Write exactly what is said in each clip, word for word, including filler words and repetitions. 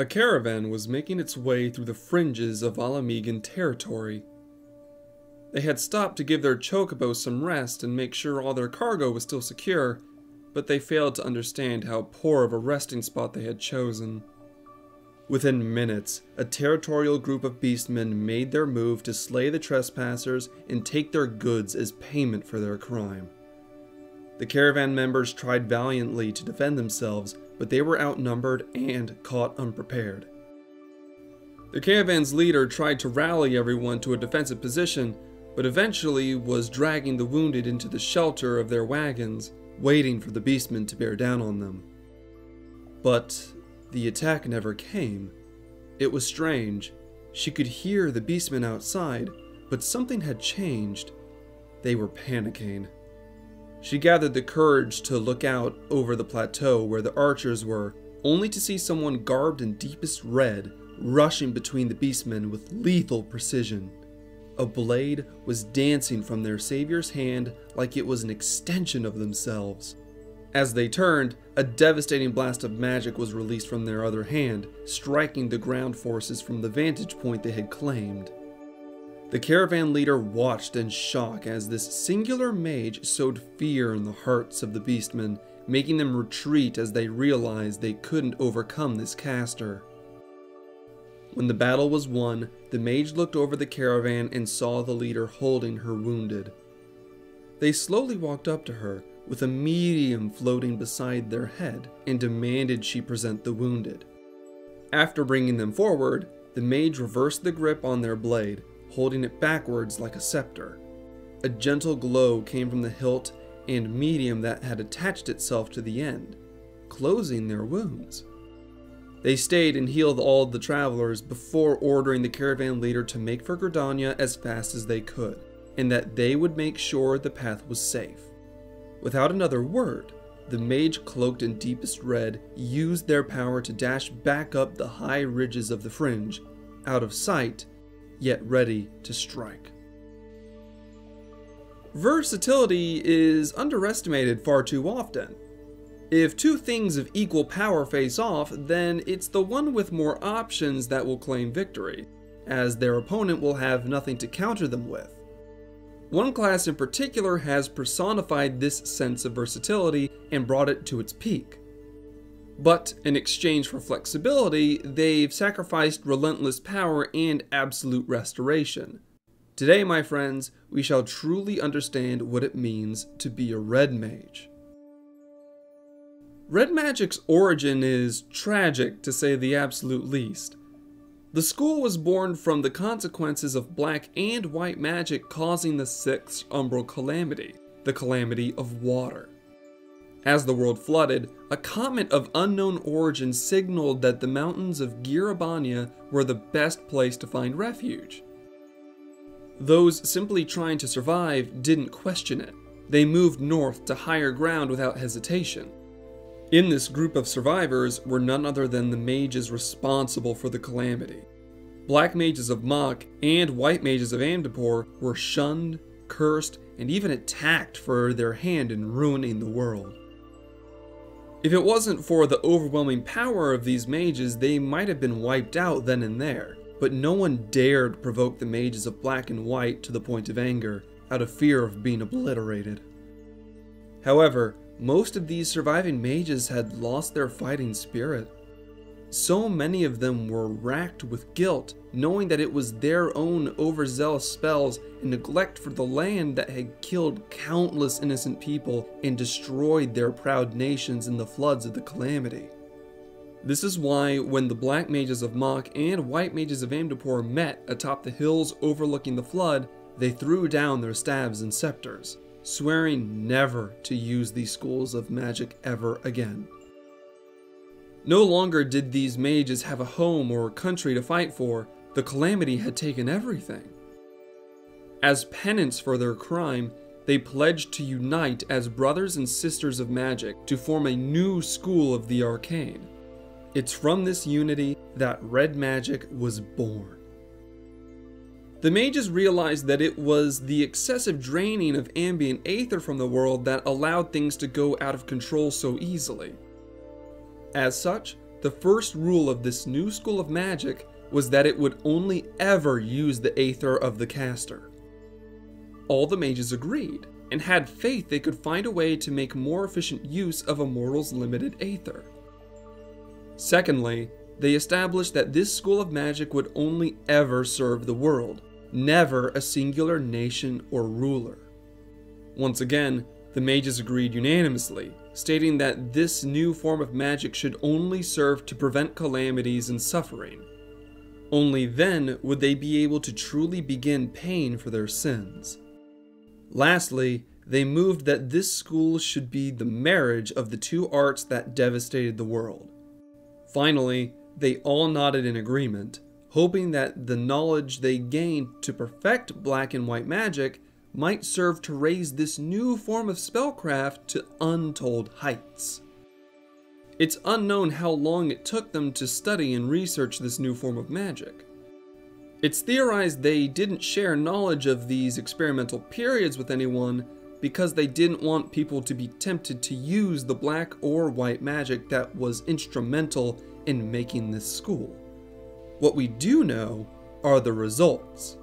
A caravan was making its way through the fringes of Alamegan territory. They had stopped to give their chocobos some rest and make sure all their cargo was still secure, but they failed to understand how poor of a resting spot they had chosen. Within minutes, a territorial group of beastmen made their move to slay the trespassers and take their goods as payment for their crime. The caravan members tried valiantly to defend themselves, but they were outnumbered and caught unprepared. The caravan's leader tried to rally everyone to a defensive position, but eventually was dragging the wounded into the shelter of their wagons, waiting for the beastmen to bear down on them. But the attack never came. It was strange. She could hear the beastmen outside, but something had changed. They were panicking. She gathered the courage to look out over the plateau where the archers were, only to see someone garbed in deepest red, rushing between the beastmen with lethal precision. A blade was dancing from their savior's hand like it was an extension of themselves. As they turned, a devastating blast of magic was released from their other hand, striking the ground forces from the vantage point they had claimed. The caravan leader watched in shock as this singular mage sowed fear in the hearts of the beastmen, making them retreat as they realized they couldn't overcome this caster. When the battle was won, the mage looked over the caravan and saw the leader holding her wounded. They slowly walked up to her, with a medium floating beside their head, and demanded she present the wounded. After bringing them forward, the mage reversed the grip on their blade, holding it backwards like a scepter. A gentle glow came from the hilt and medium that had attached itself to the end, closing their wounds. They stayed and healed all the travelers before ordering the caravan leader to make for Gridania as fast as they could, and that they would make sure the path was safe. Without another word, the mage cloaked in deepest red used their power to dash back up the high ridges of the fringe, out of sight, yet ready to strike. Versatility is underestimated far too often. If two things of equal power face off, then it's the one with more options that will claim victory, as their opponent will have nothing to counter them with. One class in particular has personified this sense of versatility and brought it to its peak. But in exchange for flexibility, they've sacrificed relentless power and absolute restoration. Today, my friends, we shall truly understand what it means to be a Red Mage. Red Magic's origin is tragic, to say the absolute least. The school was born from the consequences of black and white magic causing the sixth umbral calamity, the Calamity of Water. As the world flooded, a comet of unknown origin signaled that the mountains of Gyr Abania were the best place to find refuge. Those simply trying to survive didn't question it. They moved north to higher ground without hesitation. In this group of survivors were none other than the mages responsible for the calamity. Black mages of Mok and white mages of Amdapor were shunned, cursed, and even attacked for their hand in ruining the world. If it wasn't for the overwhelming power of these mages, they might have been wiped out then and there, but no one dared provoke the mages of black and white to the point of anger, out of fear of being obliterated. However, most of these surviving mages had lost their fighting spirit. So many of them were racked with guilt, knowing that it was their own overzealous spells and neglect for the land that had killed countless innocent people and destroyed their proud nations in the floods of the calamity. This is why, when the black mages of Mhach and white mages of Amdapor met atop the hills overlooking the flood, they threw down their staves and scepters, swearing never to use these schools of magic ever again. No longer did these mages have a home or a country to fight for. The calamity had taken everything. As penance for their crime, they pledged to unite as brothers and sisters of magic to form a new school of the arcane. It's from this unity that Red Magic was born. The mages realized that it was the excessive draining of ambient aether from the world that allowed things to go out of control so easily. As such, The first rule of this new school of magic was that it would only ever use the aether of the caster. All the mages agreed, and had faith they could find a way to make more efficient use of a mortal's limited aether. Secondly, they established that this school of magic would only ever serve the world, never a singular nation or ruler. Once again, the mages agreed unanimously, stating that this new form of magic should only serve to prevent calamities and suffering. Only then would they be able to truly begin paying for their sins. Lastly, they moved that this school should be the marriage of the two arts that devastated the world. Finally, they all nodded in agreement, hoping that the knowledge they gained to perfect black and white magic might serve to raise this new form of spellcraft to untold heights. It's unknown how long it took them to study and research this new form of magic. It's theorized they didn't share knowledge of these experimental periods with anyone because they didn't want people to be tempted to use the black or white magic that was instrumental in making this school. What we do know are the results.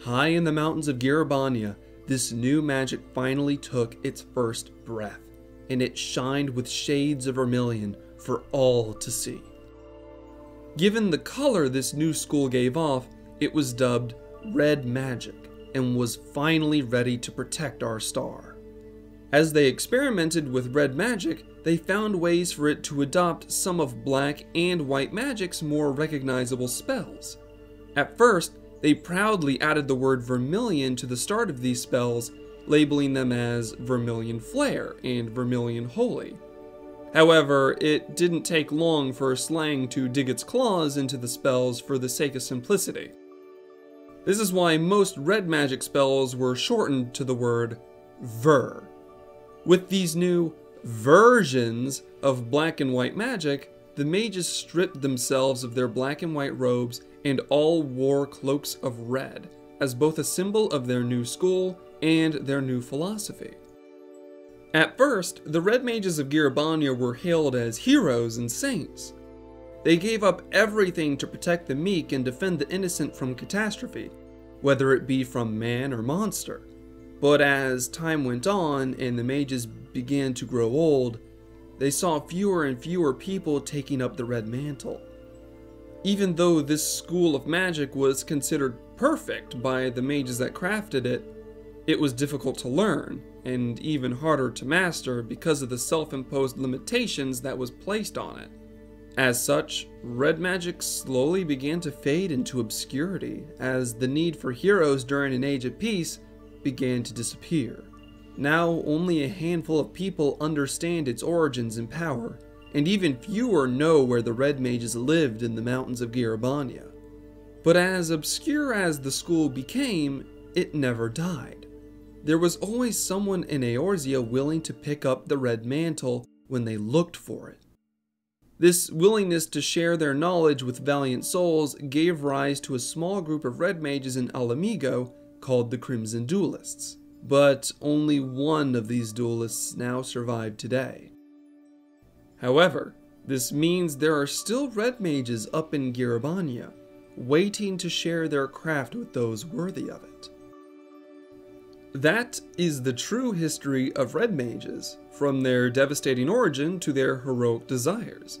High in the mountains of Gyr Abania, this new magic finally took its first breath, and it shined with shades of vermilion for all to see. Given the color this new school gave off, it was dubbed Red Magic, and was finally ready to protect our star. As they experimented with Red Magic, they found ways for it to adopt some of black and white magic's more recognizable spells. At first, they proudly added the word Vermilion to the start of these spells, labeling them as Vermilion Flare and Vermilion Holy. However, it didn't take long for slang to dig its claws into the spells for the sake of simplicity. This is why most red magic spells were shortened to the word Ver. With these new versions of black and white magic, the mages stripped themselves of their black and white robes and all wore cloaks of red, as both a symbol of their new school and their new philosophy. At first, the Red Mages of Gyr Abania were hailed as heroes and saints. They gave up everything to protect the meek and defend the innocent from catastrophe, whether it be from man or monster. But as time went on and the mages began to grow old, they saw fewer and fewer people taking up the Red Mantle. Even though this school of magic was considered perfect by the mages that crafted it, it was difficult to learn, and even harder to master because of the self-imposed limitations that was placed on it. As such, red magic slowly began to fade into obscurity as the need for heroes during an age of peace began to disappear. Now only a handful of people understand its origins and power, and even fewer know where the red mages lived in the mountains of Gyr Abania. But as obscure as the school became, it never died. There was always someone in Eorzea willing to pick up the Red Mantle when they looked for it. This willingness to share their knowledge with valiant souls gave rise to a small group of Red Mages in Alamigo called the Crimson Duelists, but only one of these duelists now survived today. However, this means there are still Red Mages up in Gyr Abania, waiting to share their craft with those worthy of it. That is the true history of Red Mages, from their devastating origin to their heroic desires.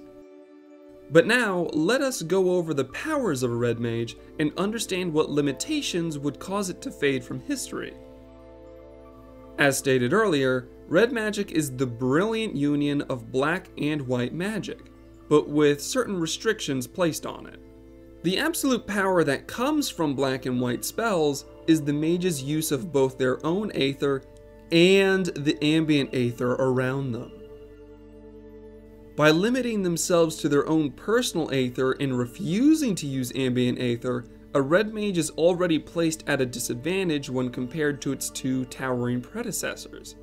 But now, let us go over the powers of a Red Mage and understand what limitations would cause it to fade from history. As stated earlier, Red Magic is the brilliant union of black and white magic, but with certain restrictions placed on it. The absolute power that comes from black and white spells is the mage's use of both their own aether and the ambient aether around them. By limiting themselves to their own personal aether and refusing to use ambient aether, a red mage is already placed at a disadvantage when compared to its two towering predecessors.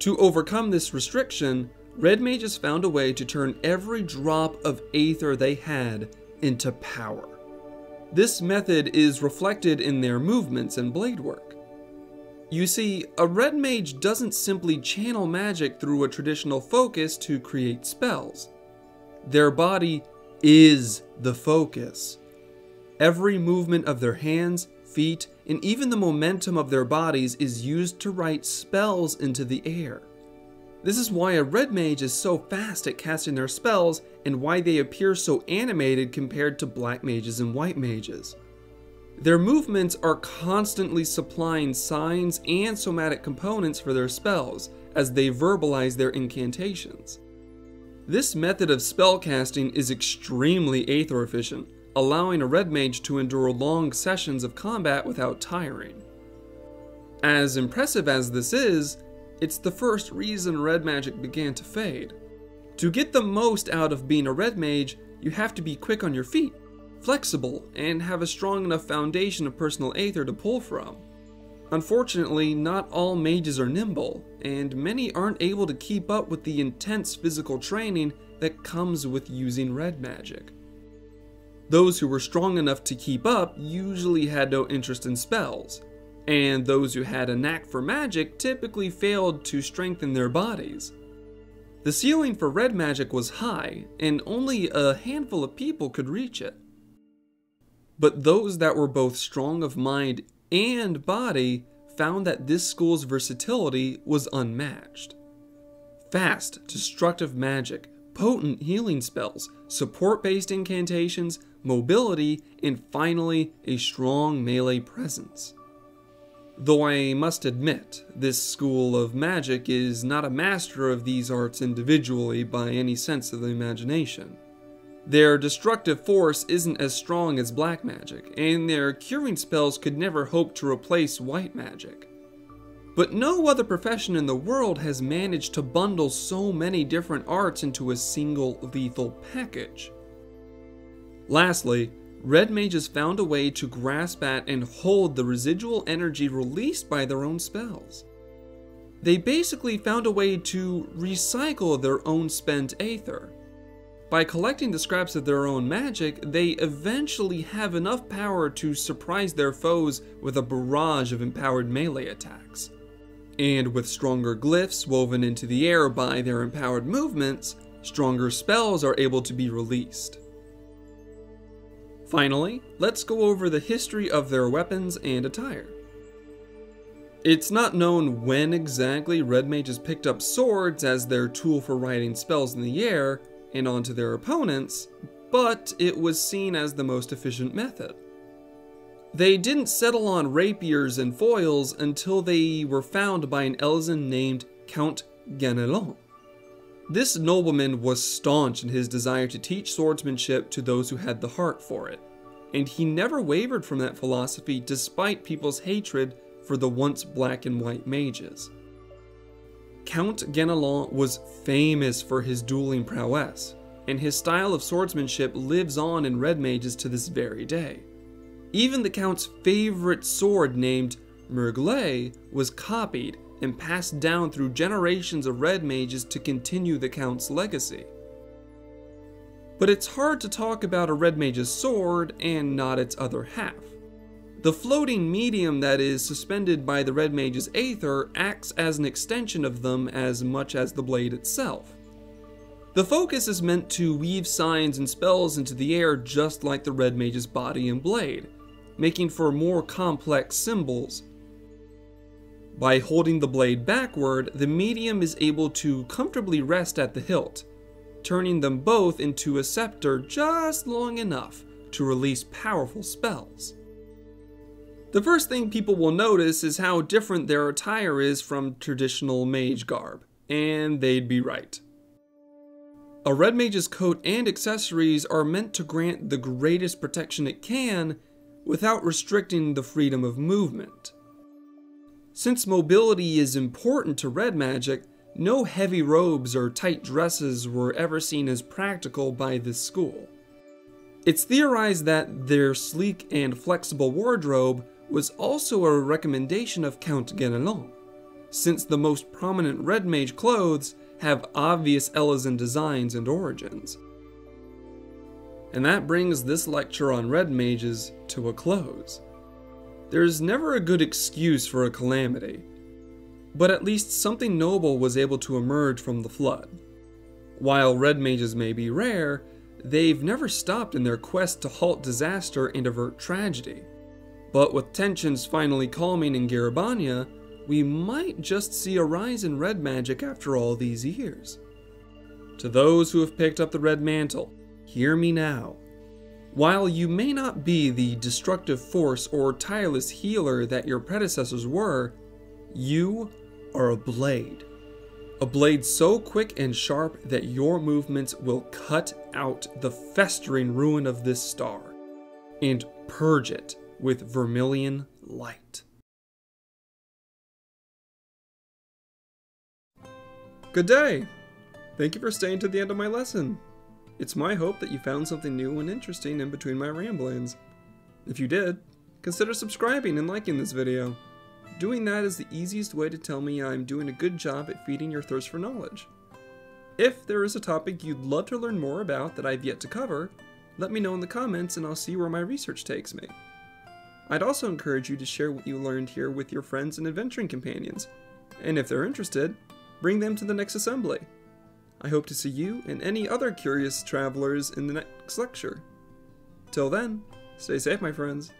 To overcome this restriction, red mages found a way to turn every drop of aether they had into power. This method is reflected in their movements and blade work. You see, a red mage doesn't simply channel magic through a traditional focus to create spells. Their body is the focus. Every movement of their hands, feet, and even the momentum of their bodies is used to write spells into the air. This is why a red mage is so fast at casting their spells and why they appear so animated compared to black mages and white mages. Their movements are constantly supplying signs and somatic components for their spells as they verbalize their incantations. This method of spellcasting is extremely aether efficient, allowing a red mage to endure long sessions of combat without tiring. As impressive as this is, it's the first reason red magic began to fade. To get the most out of being a red mage, you have to be quick on your feet, flexible, and have a strong enough foundation of personal aether to pull from. Unfortunately, not all mages are nimble, and many aren't able to keep up with the intense physical training that comes with using red magic. Those who were strong enough to keep up usually had no interest in spells, and those who had a knack for magic typically failed to strengthen their bodies. The ceiling for red magic was high, and only a handful of people could reach it. But those that were both strong of mind and body found that this school's versatility was unmatched. Fast, destructive magic, potent healing spells, support-based incantations, mobility, and finally, a strong melee presence. Though I must admit, this school of magic is not a master of these arts individually by any sense of the imagination. Their destructive force isn't as strong as black magic, and their curing spells could never hope to replace white magic. But no other profession in the world has managed to bundle so many different arts into a single lethal package. Lastly, red mages found a way to grasp at and hold the residual energy released by their own spells. They basically found a way to recycle their own spent aether. By collecting the scraps of their own magic, they eventually have enough power to surprise their foes with a barrage of empowered melee attacks. And with stronger glyphs woven into the air by their empowered movements, stronger spells are able to be released. Finally, let's go over the history of their weapons and attire. It's not known when exactly red mages picked up swords as their tool for writing spells in the air and onto their opponents, but it was seen as the most efficient method. They didn't settle on rapiers and foils until they were found by an Elezen named Count Ganelon. This nobleman was staunch in his desire to teach swordsmanship to those who had the heart for it, and he never wavered from that philosophy despite people's hatred for the once black and white mages. Count Ganelon was famous for his dueling prowess, and his style of swordsmanship lives on in red mages to this very day. Even the Count's favorite sword, named Merglais, was copied and passed down through generations of red mages to continue the Count's legacy. But it's hard to talk about a red mage's sword and not its other half. The floating medium that is suspended by the red mage's aether acts as an extension of them as much as the blade itself. The focus is meant to weave signs and spells into the air just like the red mage's body and blade, making for more complex symbols. By holding the blade backward, the medium is able to comfortably rest at the hilt, turning them both into a scepter just long enough to release powerful spells. The first thing people will notice is how different their attire is from traditional mage garb, and they'd be right. A red mage's coat and accessories are meant to grant the greatest protection it can without restricting the freedom of movement. Since mobility is important to red magic, no heavy robes or tight dresses were ever seen as practical by this school. It's theorized that their sleek and flexible wardrobe was also a recommendation of Count Ganelon, since the most prominent red mage clothes have obvious Elezen designs and origins. And that brings this lecture on red mages to a close. There's never a good excuse for a calamity, but at least something noble was able to emerge from the flood. While red mages may be rare, they've never stopped in their quest to halt disaster and avert tragedy. But with tensions finally calming in Gyr Abania, we might just see a rise in red magic after all these years. To those who have picked up the Red Mantle, hear me now. While you may not be the destructive force or tireless healer that your predecessors were, you are a blade. A blade so quick and sharp that your movements will cut out the festering ruin of this star and purge it with vermilion light. Good day! Thank you for staying to the end of my lesson. It's my hope that you found something new and interesting in between my ramblings. If you did, consider subscribing and liking this video. Doing that is the easiest way to tell me I'm doing a good job at feeding your thirst for knowledge. If there is a topic you'd love to learn more about that I've yet to cover, let me know in the comments and I'll see where my research takes me. I'd also encourage you to share what you learned here with your friends and adventuring companions, and if they're interested, bring them to the next assembly. I hope to see you and any other curious travelers in the next lecture. Till then, stay safe, my friends.